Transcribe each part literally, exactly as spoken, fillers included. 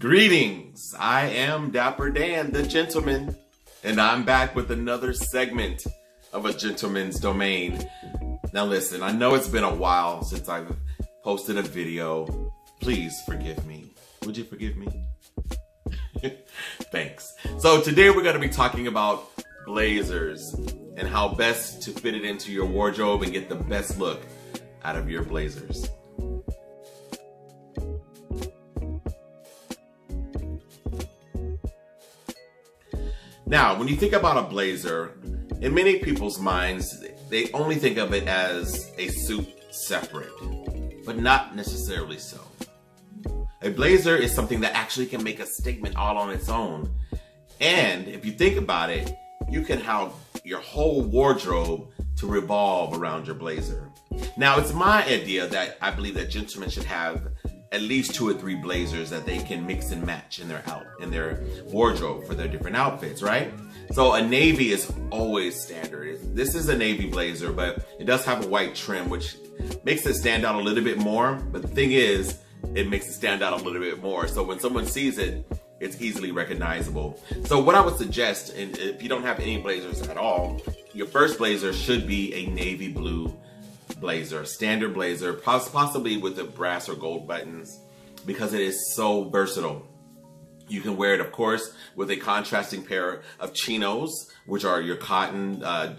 Greetings, I am Dapper Dan, the gentleman, and I'm back with another segment of A Gentleman's Domain. Now listen, I know it's been a while since I've posted a video. Please forgive me. Would you forgive me? Thanks. So today we're going to be talking about blazers and how best to fit it into your wardrobe and get the best look out of your blazers. Now, when you think about a blazer, in many people's minds, they only think of it as a suit separate, but not necessarily so. A blazer is something that actually can make a statement all on its own. And if you think about it, you can have your whole wardrobe to revolve around your blazer. Now, it's my idea that I believe that gentlemen should have at least two or three blazers that they can mix and match in their out in their wardrobe for their different outfits, right? So a navy is always standard. This is a navy blazer, but it does have a white trim, which makes it stand out a little bit more. But the thing is, it makes it stand out a little bit more. So when someone sees it, it's easily recognizable. So what I would suggest, and if you don't have any blazers at all, your first blazer should be a navy blue blazer, standard blazer, possibly with the brass or gold buttons, because it is so versatile. You can wear it, of course, with a contrasting pair of chinos, which are your cotton uh,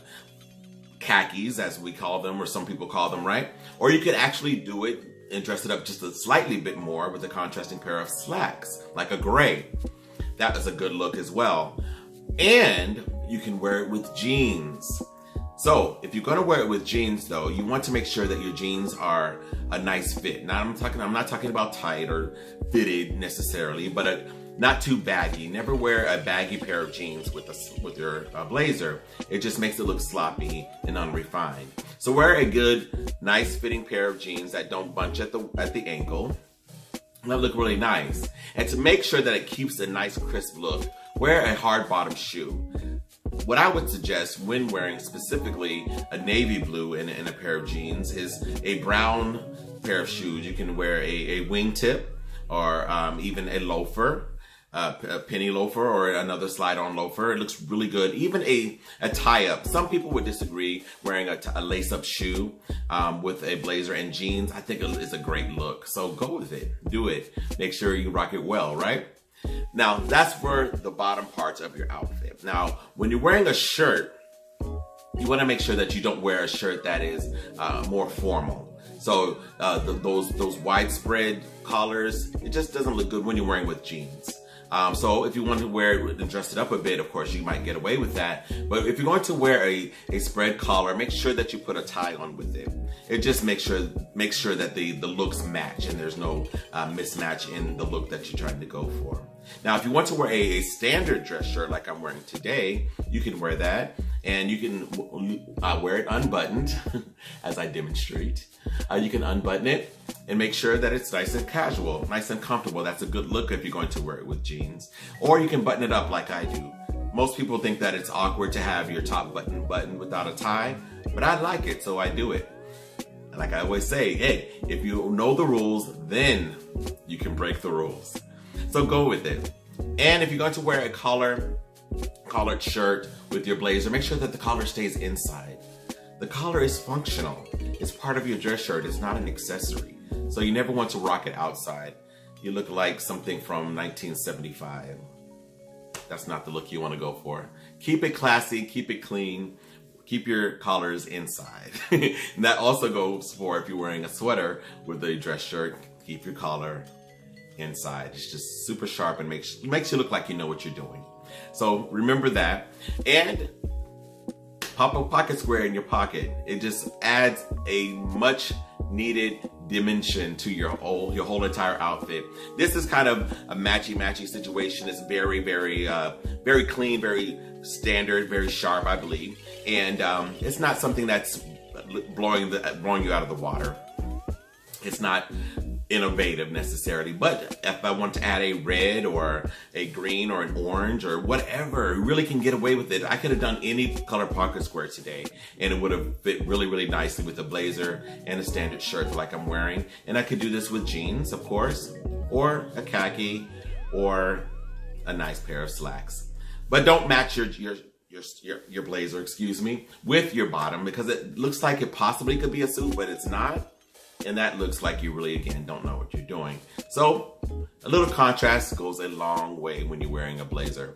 khakis, as we call them, or some people call them, right? Or you could actually do it and dress it up just a slightly bit more with a contrasting pair of slacks, like a gray. That is a good look as well. And you can wear it with jeans. So, if you're gonna wear it with jeans though, you want to make sure that your jeans are a nice fit. Now, I'm talking, I'm not talking about tight or fitted necessarily, but a, not too baggy. Never wear a baggy pair of jeans with, a, with your uh, blazer. It just makes it look sloppy and unrefined. So wear a good, nice fitting pair of jeans that don't bunch at the, at the ankle. That look really nice. And to make sure that it keeps a nice crisp look, wear a hard bottom shoe. What I would suggest when wearing specifically a navy blue and, and a pair of jeans is a brown pair of shoes. You can wear a, a wingtip or um, even a loafer, uh, a penny loafer or another slide-on loafer. It looks really good. Even a, a tie-up. Some people would disagree wearing a, a lace-up shoe um, with a blazer and jeans. I think it's a great look. So go with it. Do it. Make sure you rock it well, right? Now, that's for the bottom parts of your outfit. Now, when you're wearing a shirt, you want to make sure that you don't wear a shirt that is uh, more formal. So uh, the, those, those widespread collars, it just doesn't look good when you're wearing with jeans. Um, so if you want to wear it and dress it up a bit, of course, you might get away with that. But if you're going to wear a, a spread collar, make sure that you put a tie on with it. It just makes sure, make sure that the, the looks match and there's no uh, mismatch in the look that you're trying to go for. Now, if you want to wear a, a standard dress shirt like I'm wearing today, you can wear that. And you can uh, wear it unbuttoned, as I demonstrate. Uh, you can unbutton it and make sure that it's nice and casual, nice and comfortable. That's a good look if you're going to wear it with jeans. Or you can button it up like I do. Most people think that it's awkward to have your top button buttoned without a tie, but I like it, so I do it. Like I always say, hey, if you know the rules, then you can break the rules. So go with it. And if you're going to wear a collar, collared shirt with your blazer, make sure that the collar stays inside. The collar is functional. It's part of your dress shirt. It's not an accessory. So you never want to rock it outside. You look like something from nineteen seventy-five. That's not the look you want to go for. Keep it classy. Keep it clean. Keep your collars inside. And that also goes for if you're wearing a sweater with a dress shirt, keep your collar inside. It's just super sharp and makes, makes you look like you know what you're doing. So remember that, and pop a pocket square in your pocket. It just adds a much needed dimension to your whole, your whole entire outfit. This is kind of a matchy-matchy situation. It's very, very, uh, very clean, very standard, very sharp, I believe. And um, it's not something that's blowing, the, blowing you out of the water. It's not innovative necessarily, but if I want to add a red or a green or an orange or whatever, you really can get away with it. I could have done any color pocket square today and it would have fit really, really nicely with a blazer and a standard shirt like I'm wearing. And I could do this with jeans, of course, or a khaki or a nice pair of slacks. But don't match your, your, your, your, your blazer, excuse me, with your bottom, because it looks like it possibly could be a suit, but it's not. And that looks like you really, again, don't know what you're doing. So a little contrast goes a long way when you're wearing a blazer.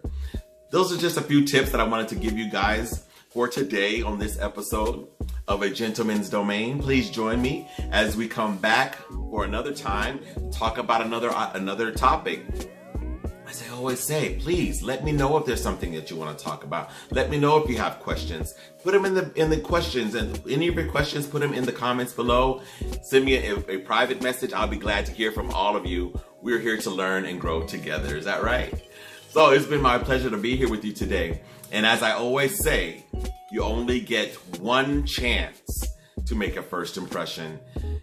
Those are just a few tips that I wanted to give you guys for today on this episode of A Gentleman's Domain. Please join me as we come back for another time, talk about another, uh, another topic. As I always say, please let me know if there's something that you want to talk about. Let me know if you have questions. Put them in the in the questions, and any of your questions, put them in the comments below. Send me a, a private message. I'll be glad to hear from all of you. We're here to learn and grow together. Is that right? So it's been my pleasure to be here with you today. And as I always say, you only get one chance to make a first impression.